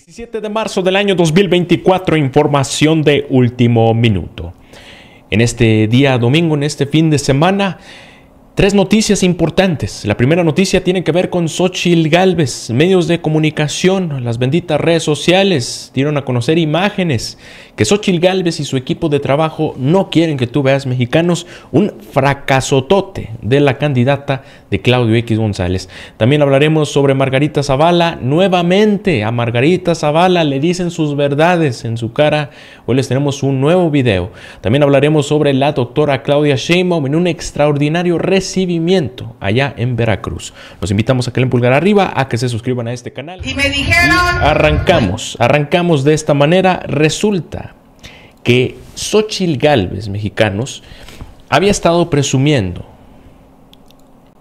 17 de marzo del año 2024, información de último minuto. En este día domingo, en este fin de semana, tres noticias importantes. La primera noticia tiene que ver con Xóchitl Gálvez. Medios de comunicación, las benditas redes sociales, dieron a conocer imágenes que Xóchitl Gálvez y su equipo de trabajo no quieren que tú veas, mexicanos. Un fracasotote de la candidata de Claudio X González. También hablaremos sobre Margarita Zavala. Nuevamente a Margarita Zavala le dicen sus verdades en su cara. Hoy les tenemos un nuevo video. También hablaremos sobre la doctora Claudia Sheinbaum en un extraordinario recibimiento allá en Veracruz. Los invitamos a que le den pulgar arriba, a que se suscriban a este canal. Y me dijeron... Y arrancamos de esta manera. Resulta que Xóchitl Gálvez, mexicanos, había estado presumiendo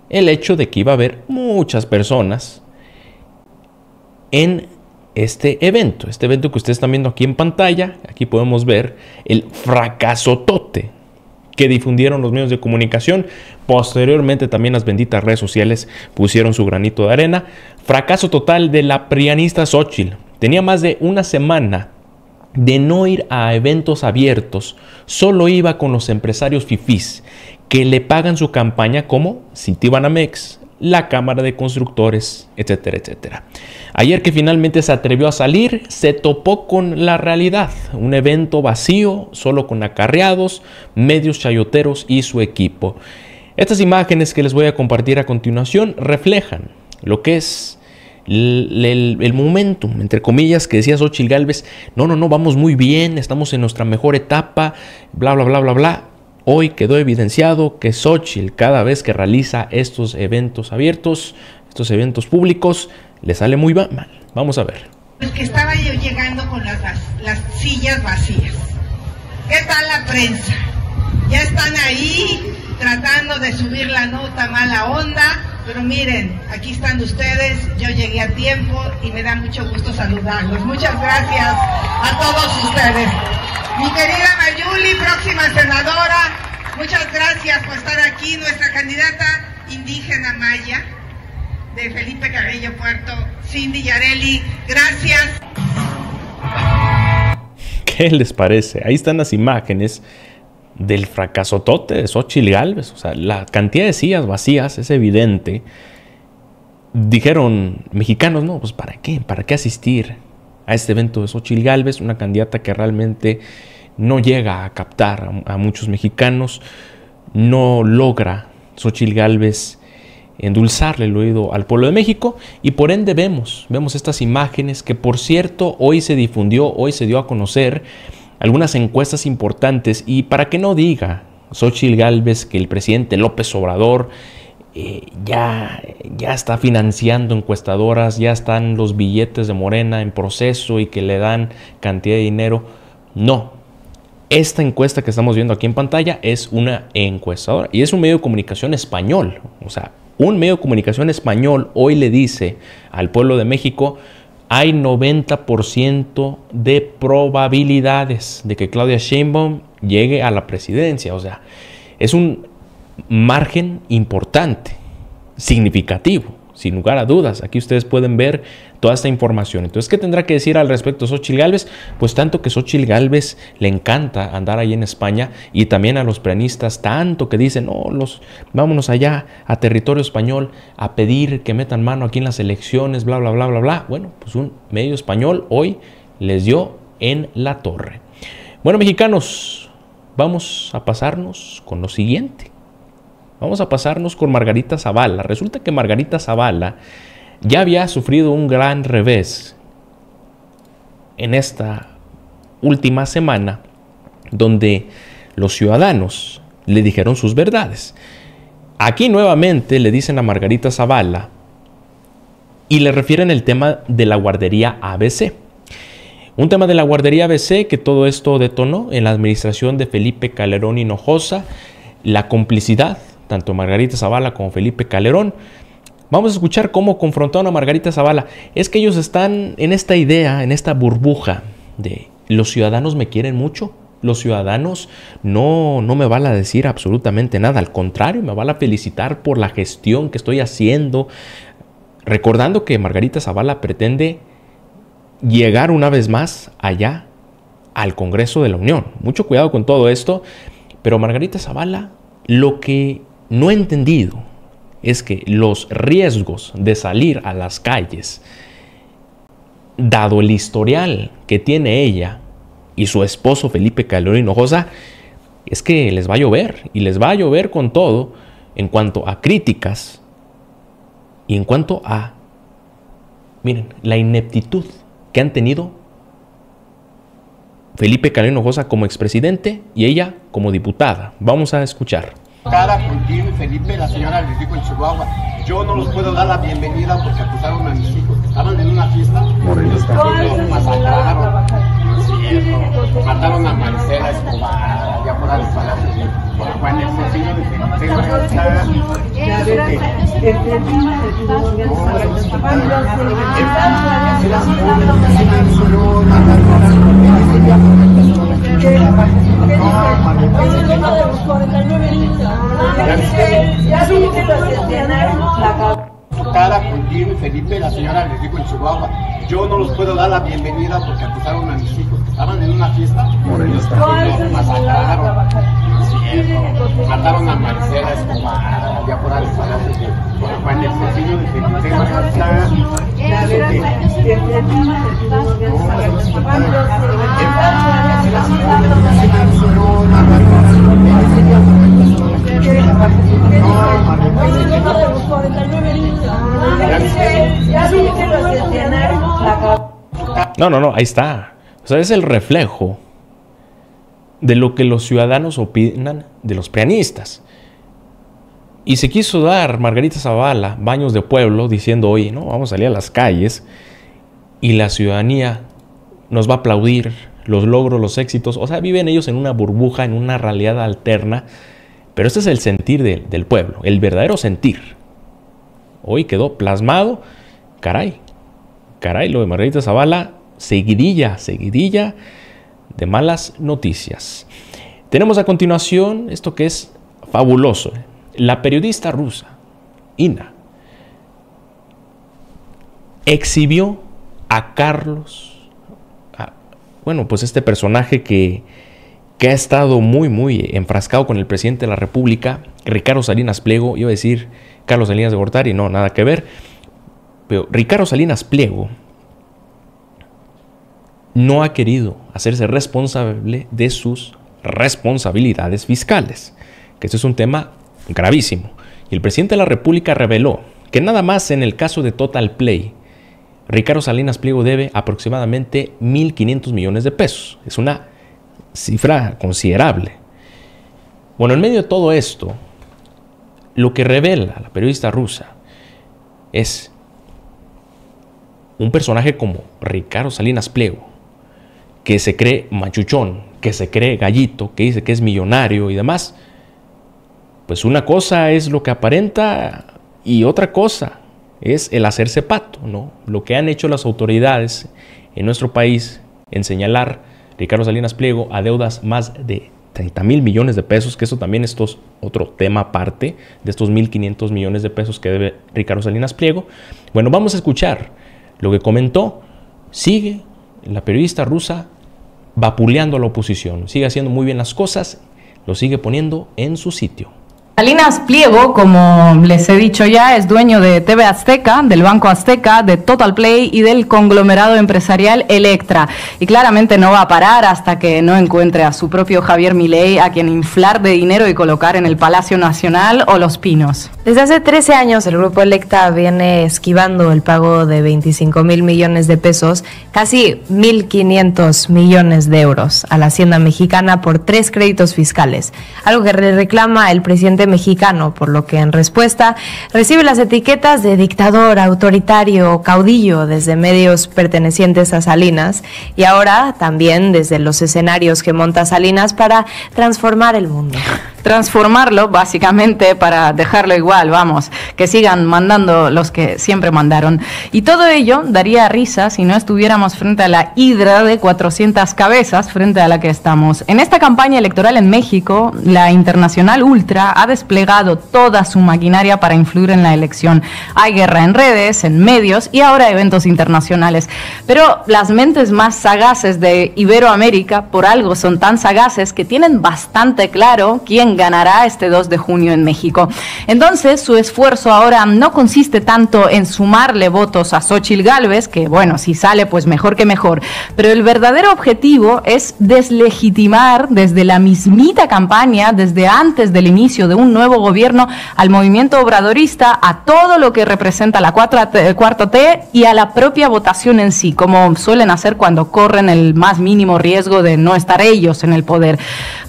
el hecho de que iba a haber muchas personas en este evento que ustedes están viendo aquí en pantalla. Aquí podemos ver el fracasotote que difundieron los medios de comunicación. Posteriormente también las benditas redes sociales pusieron su granito de arena. Fracaso total de la prianista Xóchitl. Tenía más de una semana de no ir a eventos abiertos. Solo iba con los empresarios fifís que le pagan su campaña, como Citibanamex, la Cámara de Constructores, etcétera, etcétera. Ayer que finalmente se atrevió a salir, se topó con la realidad. Un evento vacío, solo con acarreados, medios chayoteros y su equipo. Estas imágenes que les voy a compartir a continuación reflejan lo que es el momentum, entre comillas, que decía Xóchitl Gálvez. No, vamos muy bien, estamos en nuestra mejor etapa, bla, bla, bla, bla, bla. Hoy quedó evidenciado que Xóchitl, cada vez que realiza estos eventos abiertos, estos eventos públicos, le sale muy mal. Vamos a ver. El que estaba yo llegando con las sillas vacías. ¿Qué tal la prensa? Ya están ahí tratando de subir la nota, mala onda, pero miren, aquí están ustedes, yo llegué a tiempo y me da mucho gusto saludarlos. Muchas gracias a todos ustedes. Mi querida Mayuli, próxima senadora, muchas gracias por estar aquí. Nuestra candidata indígena maya de Felipe Carrillo Puerto, Cindy Yarelli, gracias. ¿Qué les parece? Ahí están las imágenes del fracasotote de Xóchitl Gálvez. O sea, la cantidad de sillas vacías es evidente. Dijeron mexicanos, no, pues ¿para qué? ¿Para qué asistir a este evento de Xóchitl Gálvez? Una candidata que realmente no llega a captar a muchos mexicanos. No logra Xóchitl Gálvez endulzarle el oído al pueblo de México, y por ende vemos estas imágenes que, por cierto, hoy se difundió, hoy se dio a conocer algunas encuestas importantes. Y para que no diga Xóchitl Gálvez que el presidente López Obrador ya está financiando encuestadoras, ya están los billetes de Morena en proceso y que le dan cantidad de dinero. No, esta encuesta que estamos viendo aquí en pantalla es una encuestadora y es un medio de comunicación español. O sea, un medio de comunicación español hoy le dice al pueblo de México: hay 90% de probabilidades de que Claudia Sheinbaum llegue a la presidencia. O sea, es un margen importante, significativo, sin lugar a dudas. Aquí ustedes pueden ver toda esta información. Entonces, ¿qué tendrá que decir al respecto Xóchitl Gálvez? Pues tanto que Xóchitl Gálvez le encanta andar ahí en España, y también a los prianistas, tanto que dicen, no, vámonos allá a territorio español a pedir que metan mano aquí en las elecciones, bla, bla, bla, bla, bla. Bueno, pues un medio español hoy les dio en la torre. Bueno, mexicanos, vamos a pasarnos con lo siguiente. Vamos a pasarnos con Margarita Zavala. Resulta que Margarita Zavala ya había sufrido un gran revés en esta última semana, donde los ciudadanos le dijeron sus verdades. Aquí nuevamente le dicen a Margarita Zavala y le refieren el tema de la guardería ABC. Un tema de la guardería ABC que todo esto detonó en la administración de Felipe Calderón Hinojosa, la complicidad tanto Margarita Zavala como Felipe Calderón. Vamos a escuchar cómo confrontaron a Margarita Zavala. Es que ellos están en esta idea, en esta burbuja de los ciudadanos me quieren mucho, los ciudadanos no me van a decir absolutamente nada, al contrario, me van a felicitar por la gestión que estoy haciendo. Recordando que Margarita Zavala pretende llegar una vez más allá al Congreso de la Unión. Mucho cuidado con todo esto, pero Margarita Zavala, lo que no he entendido es que los riesgos de salir a las calles, dado el historial que tiene ella y su esposo Felipe Calderón Hinojosa, es que les va a llover, y les va a llover con todo en cuanto a críticas y en cuanto a, miren, la ineptitud que han tenido Felipe Calderón Hinojosa como expresidente y ella como diputada. Vamos a escuchar. Cara con Tim, Felipe, la señora les dijo en Chihuahua, yo no los puedo dar la bienvenida porque acusaron a mis hijos, que estaban en una fiesta, los masacraron, mataron a Marcela Escobar, ya por ahí por Juan el cara con Tim, Felipe, la señora les dijo en Chihuahua, yo no los puedo dar la bienvenida porque acusaron a mis hijos, que estaban en una fiesta, los masacraron, mataron a Marcela Escobar, ya por ahí por Juan el Sencillo de No, ahí está. O sea, es el reflejo de lo que los ciudadanos opinan de los prianistas. Y se quiso dar Margarita Zavala baños de pueblo diciendo, oye, no, vamos a salir a las calles y la ciudadanía nos va a aplaudir los logros, los éxitos. O sea, viven ellos en una burbuja, en una realidad alterna. Pero este es el sentir del pueblo, el verdadero sentir. Hoy quedó plasmado, caray, lo de Margarita Zavala, seguidilla de malas noticias. Tenemos a continuación esto que es fabuloso. La periodista rusa, Ina, exhibió a Carlos, bueno, pues este personaje que ha estado muy enfrascado con el presidente de la República, Ricardo Salinas Pliego, iba a decir Carlos Salinas de Gortari, no, nada que ver, pero Ricardo Salinas Pliego no ha querido hacerse responsable de sus responsabilidades fiscales, que esto es un tema gravísimo. Y el presidente de la República reveló que nada más en el caso de Total Play, Ricardo Salinas Pliego debe aproximadamente 1.500 millones de pesos. Es una cifra considerable. Bueno, en medio de todo esto, lo que revela la periodista rusa es un personaje como Ricardo Salinas Pliego, que se cree machuchón, que se cree gallito, que dice que es millonario y demás. Pues una cosa es lo que aparenta y otra cosa es el hacerse pato, ¿no? Lo que han hecho las autoridades en nuestro país en señalar Ricardo Salinas Pliego a deudas más de 30.000 millones de pesos, que eso también es otro tema aparte de estos 1.500 millones de pesos que debe Ricardo Salinas Pliego. Bueno, vamos a escuchar lo que comentó. Sigue la periodista rusa vapuleando a la oposición, sigue haciendo muy bien las cosas, lo sigue poniendo en su sitio. Salinas Pliego, como les he dicho ya, es dueño de TV Azteca, del Banco Azteca, de Total Play y del conglomerado empresarial Electra. Y claramente no va a parar hasta que no encuentre a su propio Javier Milei, a quien inflar de dinero y colocar en el Palacio Nacional o Los Pinos. Desde hace 13 años el Grupo Electra viene esquivando el pago de 25.000 millones de pesos, casi 1.500 millones de euros a la Hacienda Mexicana por 3 créditos fiscales, algo que reclama el presidente mexicano, por lo que en respuesta recibe las etiquetas de dictador, autoritario, caudillo desde medios pertenecientes a Salinas y ahora también desde los escenarios que monta Salinas para transformar el mundo. Transformarlo básicamente para dejarlo igual, vamos, que sigan mandando los que siempre mandaron. Y todo ello daría risa si no estuviéramos frente a la hidra de 400 cabezas frente a la que estamos. En esta campaña electoral en México, la Internacional Ultra ha desarrollado desplegado toda su maquinaria para influir en la elección. Hay guerra en redes, en medios y ahora eventos internacionales. Pero las mentes más sagaces de Iberoamérica, por algo son tan sagaces, que tienen bastante claro quién ganará este 2 de junio en México. Entonces, su esfuerzo ahora no consiste tanto en sumarle votos a Xóchitl Gálvez, que bueno, si sale pues mejor que mejor, pero el verdadero objetivo es deslegitimar desde la mismita campaña, desde antes del inicio de un nuevo gobierno, al movimiento obradorista, a todo lo que representa la 4T y a la propia votación en sí, como suelen hacer cuando corren el más mínimo riesgo de no estar ellos en el poder,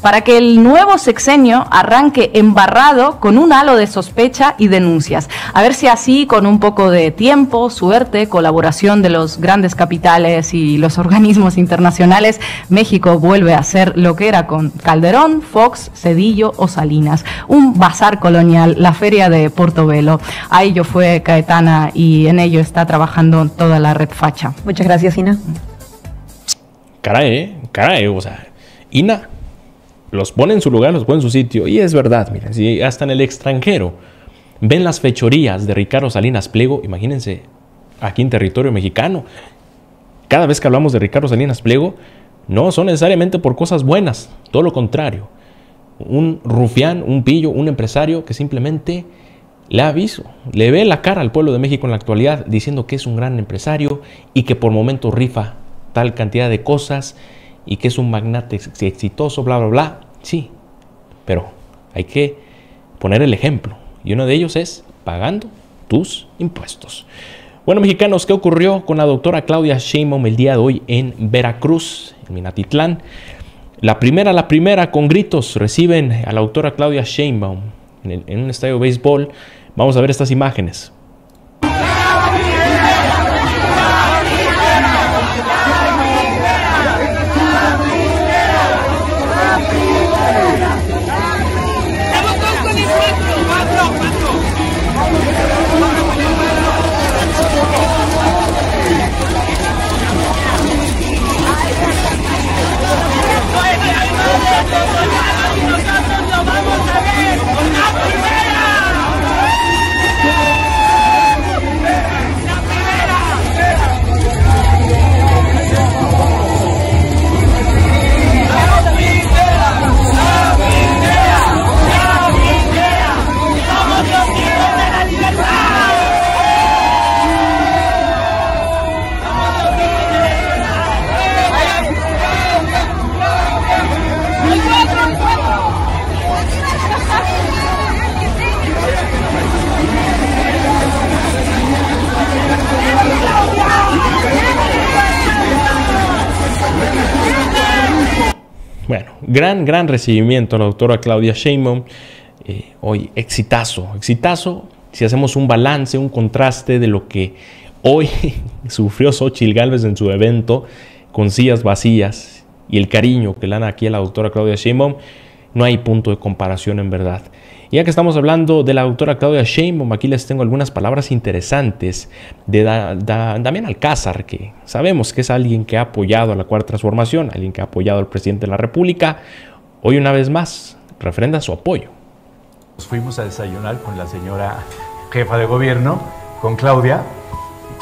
para que el nuevo sexenio arranque embarrado con un halo de sospecha y denuncias. A ver si así, con un poco de tiempo, suerte, colaboración de los grandes capitales y los organismos internacionales, México vuelve a ser lo que era con Calderón, Fox, Zedillo o Salinas. Un bazar colonial, la feria de Portobelo. A ello fue Cayetana y en ello está trabajando toda la red facha. Muchas gracias, Ina. Caray, o sea, Ina los pone en su lugar, los pone en su sitio. Y es verdad, miren, si hasta en el extranjero ven las fechorías de Ricardo Salinas Pliego, imagínense aquí en territorio mexicano. Cada vez que hablamos de Ricardo Salinas Pliego, no son necesariamente por cosas buenas, todo lo contrario. Un rufián, un pillo, un empresario que simplemente le ve la cara al pueblo de México en la actualidad, diciendo que es un gran empresario y que por momentos rifa tal cantidad de cosas y que es un magnate exitoso, bla, bla, bla. Sí, pero hay que poner el ejemplo. Y uno de ellos es pagando tus impuestos. Bueno, mexicanos, ¿qué ocurrió con la doctora Claudia Sheinbaum el día de hoy en Veracruz, en Minatitlán? La primera, con gritos reciben a la doctora Claudia Sheinbaum en un estadio de béisbol. Vamos a ver estas imágenes. Bueno, gran recibimiento a la doctora Claudia Sheinbaum. Hoy, exitazo. Si hacemos un balance, un contraste de lo que hoy sufrió Xóchitl Gálvez en su evento, con sillas vacías y el cariño que le dan aquí a la doctora Claudia Sheinbaum, no hay punto de comparación en verdad. Y ya que estamos hablando de la doctora Claudia Sheinbaum, aquí les tengo algunas palabras interesantes de Damián Alcázar, que sabemos que es alguien que ha apoyado a la Cuarta Transformación, alguien que ha apoyado al presidente de la República. Hoy una vez más refrenda su apoyo. Nos fuimos a desayunar con la señora jefa de gobierno, con Claudia.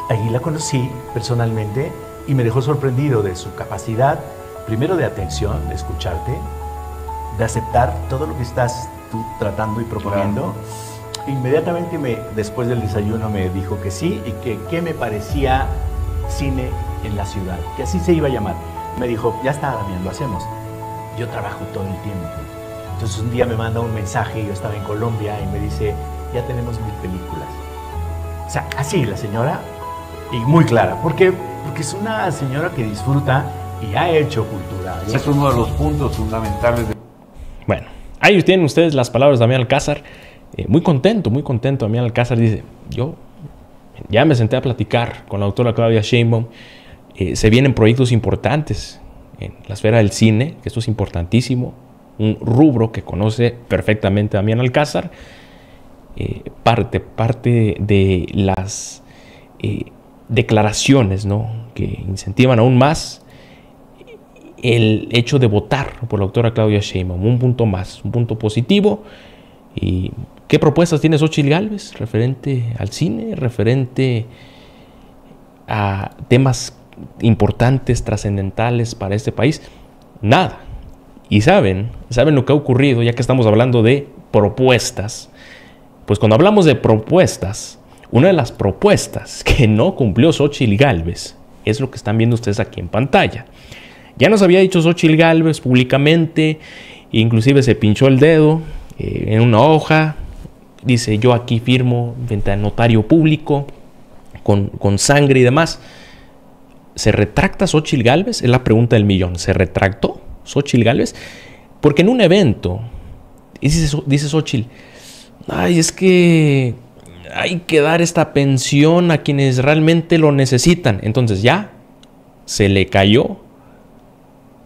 Ahí la conocí personalmente y me dejó sorprendido de su capacidad, primero de atención, de escucharte, de aceptar todo lo que estás tú tratando y proponiendo. Claro. Inmediatamente después del desayuno me dijo que sí y que me parecía cine en la ciudad, que así se iba a llamar. Me dijo, ya está, Damián, lo hacemos. Yo trabajo todo el tiempo. Entonces un día me manda un mensaje, yo estaba en Colombia, y me dice, ya tenemos 1000 películas. O sea, así la señora, y muy clara. ¿Por qué? Porque es una señora que disfruta y ha hecho cultura. Es uno de los puntos fundamentales de... Bueno, ahí tienen ustedes las palabras de Damián Alcázar. Muy contento Damián Alcázar. Dice, yo ya me senté a platicar con la doctora Claudia Sheinbaum. Se vienen proyectos importantes en la esfera del cine, que esto es importantísimo. Un rubro que conoce perfectamente Damián Alcázar. Parte de las declaraciones, ¿no?, que incentivan aún más el hecho de votar por la doctora Claudia Sheinbaum. Un punto más, un punto positivo. ¿Y qué propuestas tiene Xóchitl Gálvez referente al cine, referente a temas importantes, trascendentales para este país? Nada. Y saben lo que ha ocurrido, ya que estamos hablando de propuestas. Pues cuando hablamos de propuestas, una de las propuestas que no cumplió Xóchitl Gálvez es lo que están viendo ustedes aquí en pantalla. Ya nos había dicho Xóchitl Gálvez públicamente, inclusive se pinchó el dedo en una hoja. Dice, yo aquí firmo frente al notario público con sangre y demás. ¿Se retracta Xóchitl Gálvez? Es la pregunta del millón. ¿Se retractó Xóchitl Gálvez? Porque en un evento dice Xóchitl, ay, es que hay que dar esta pensión a quienes realmente lo necesitan. Entonces ya se le cayó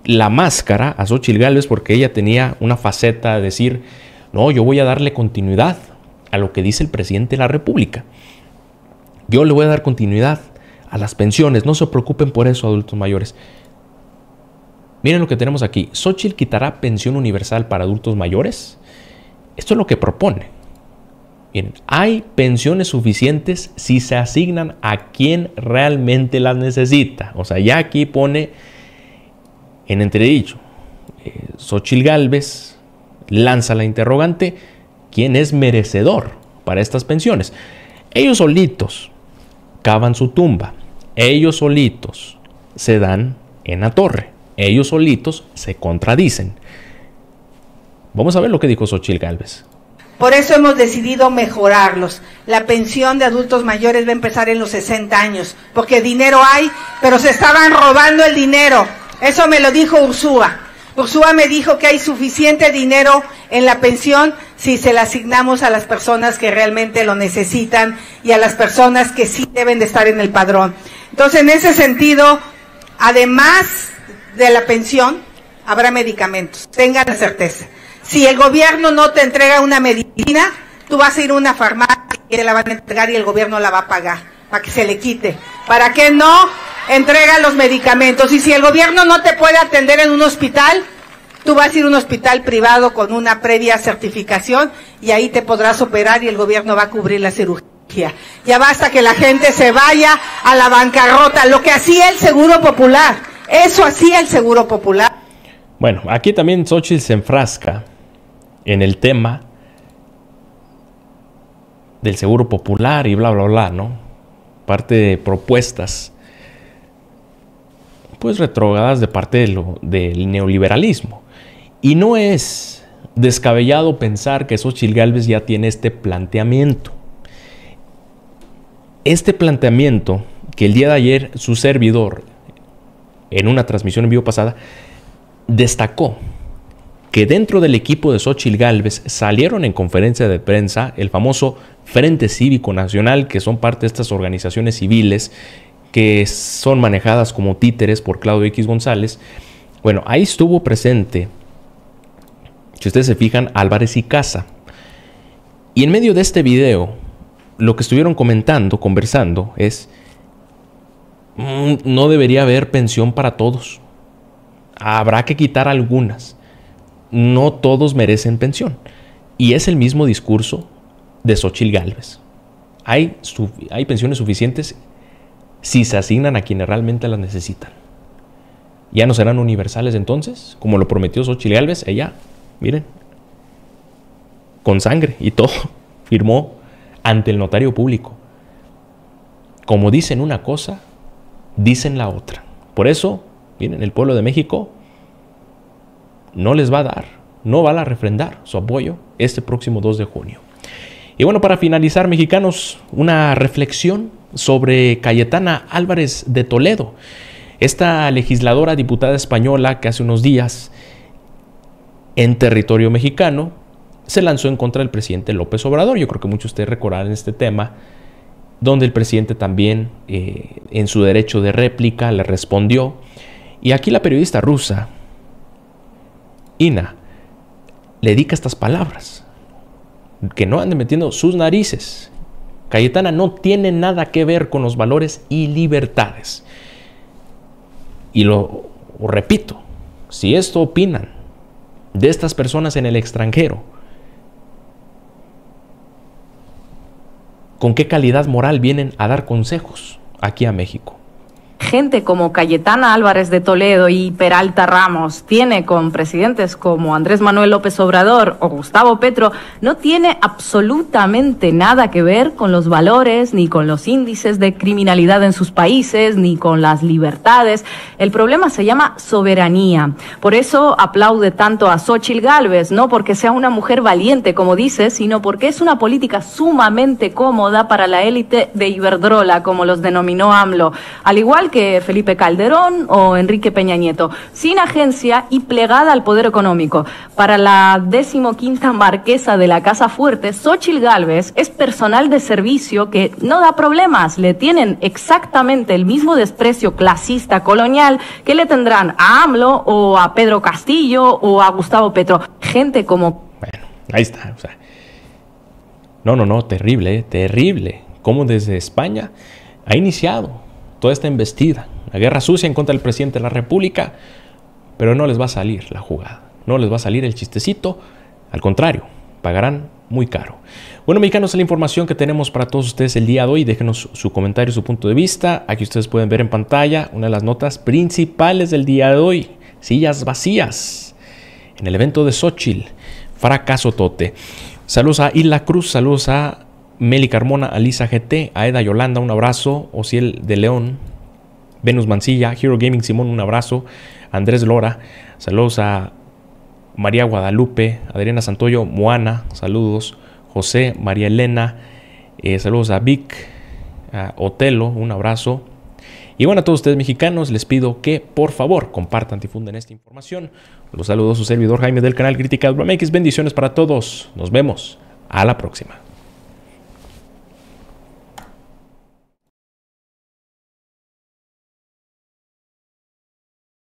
la máscara a Xóchitl Gálvez, porque ella tenía una faceta de decir, no, yo voy a darle continuidad a lo que dice el presidente de la República. Yo le voy a dar continuidad a las pensiones. No se preocupen por eso, adultos mayores. Miren lo que tenemos aquí. Xóchitl quitará pensión universal para adultos mayores. Esto es lo que propone. Miren, hay pensiones suficientes si se asignan a quien realmente las necesita. O sea, ya aquí pone en entredicho Xóchitl Gálvez lanza la interrogante, ¿quién es merecedor para estas pensiones? Ellos solitos cavan su tumba, ellos solitos se dan en la torre, ellos solitos se contradicen. Vamos a ver lo que dijo Xóchitl Gálvez. Por eso hemos decidido mejorarlos. La pensión de adultos mayores va a empezar en los 60 años, porque dinero hay, pero se estaban robando el dinero. Eso me lo dijo Ursúa. Ursúa me dijo que hay suficiente dinero en la pensión si se la asignamos a las personas que realmente lo necesitan y a las personas que sí deben de estar en el padrón. Entonces, en ese sentido, además de la pensión, habrá medicamentos. Tengan la certeza. Si el gobierno no te entrega una medicina, tú vas a ir a una farmacia y te la van a entregar y el gobierno la va a pagar para que se le quite. ¿Para qué no entrega los medicamentos? Y si el gobierno no te puede atender en un hospital, tú vas a ir a un hospital privado con una previa certificación y ahí te podrás operar y el gobierno va a cubrir la cirugía. Ya basta que la gente se vaya a la bancarrota, lo que hacía el Seguro Popular. Eso hacía el Seguro Popular. Bueno, aquí también Xóchitl se enfrasca en el tema del Seguro Popular y bla, bla, bla, ¿no? Parte de propuestas, pues, retrógradas de parte del neoliberalismo. Y no es descabellado pensar que Xóchitl Gálvez ya tiene este planteamiento. Este planteamiento que el día de ayer su servidor, en una transmisión en vivo pasada, destacó que dentro del equipo de Xóchitl Gálvez salieron en conferencia de prensa el famoso Frente Cívico Nacional, que son parte de estas organizaciones civiles que son manejadas como títeres por Claudio X González. Bueno, ahí estuvo presente, si ustedes se fijan, Álvarez Icaza. Y en medio de este video, lo que estuvieron conversando es, no debería haber pensión para todos. Habrá que quitar algunas. No todos merecen pensión. Y es el mismo discurso de Xóchitl Gálvez. Hay pensiones suficientes si se asignan a quienes realmente las necesitan. ¿Ya no serán universales entonces? Como lo prometió Xóchitl Gálvez, ella, miren, con sangre y todo, firmó ante el notario público. Como dicen una cosa, dicen la otra. Por eso, miren, el pueblo de México no les va a dar, no van a refrendar su apoyo este próximo 2 de junio. Y bueno, para finalizar, mexicanos, una reflexión sobre Cayetana Álvarez de Toledo, esta legisladora diputada española que hace unos días en territorio mexicano se lanzó en contra del presidente López Obrador. Yo creo que muchos de ustedes recordarán este tema, donde el presidente también en su derecho de réplica le respondió. Y aquí la periodista rusa Ina le dedica estas palabras, que no anden metiendo sus narices. Cayetana no tiene nada que ver con los valores y libertades. Y lo repito, si esto opinan de estas personas en el extranjero, ¿con qué calidad moral vienen a dar consejos aquí a México? Gente como Cayetana Álvarez de Toledo y Peralta Ramos tiene con presidentes como Andrés Manuel López Obrador o Gustavo Petro, no tiene absolutamente nada que ver con los valores, ni con los índices de criminalidad en sus países, ni con las libertades. El problema se llama soberanía. Por eso aplaude tanto a Xóchitl Gálvez, no porque sea una mujer valiente, como dice, sino porque es una política sumamente cómoda para la élite de Iberdrola, como los denominó AMLO, al igual que Felipe Calderón o Enrique Peña Nieto, sin agencia y plegada al poder económico. Para la 15ª marquesa de la Casa Fuerte, Xóchitl Gálvez es personal de servicio que no da problemas, le tienen exactamente el mismo desprecio clasista colonial que le tendrán a AMLO o a Pedro Castillo o a Gustavo Petro. Gente como... Bueno, ahí está. O sea, no, terrible, terrible. Como desde España ha iniciado toda esta embestida, la guerra sucia en contra del presidente de la República, pero no les va a salir la jugada, no les va a salir el chistecito, al contrario, pagarán muy caro. Bueno, mexicanos, es la información que tenemos para todos ustedes el día de hoy. Déjenos su comentario, su punto de vista. Aquí ustedes pueden ver en pantalla una de las notas principales del día de hoy: sillas vacías en el evento de Xóchitl, fracaso tote. Saludos a Hilda Cruz, saludos a Meli Carmona, Alisa GT, Aeda Yolanda, un abrazo. Ociel de León, Venus Mancilla, Hero Gaming Simón, un abrazo. Andrés Lora, saludos a María Guadalupe, Adriana Santoyo, Moana, saludos. José, María Elena, saludos a Vic, a Otelo, un abrazo. Y bueno, a todos ustedes mexicanos, les pido que por favor compartan, difunden esta información. Los saludos su servidor Jaime del canal Críticas BromeX. Bendiciones para todos. Nos vemos a la próxima.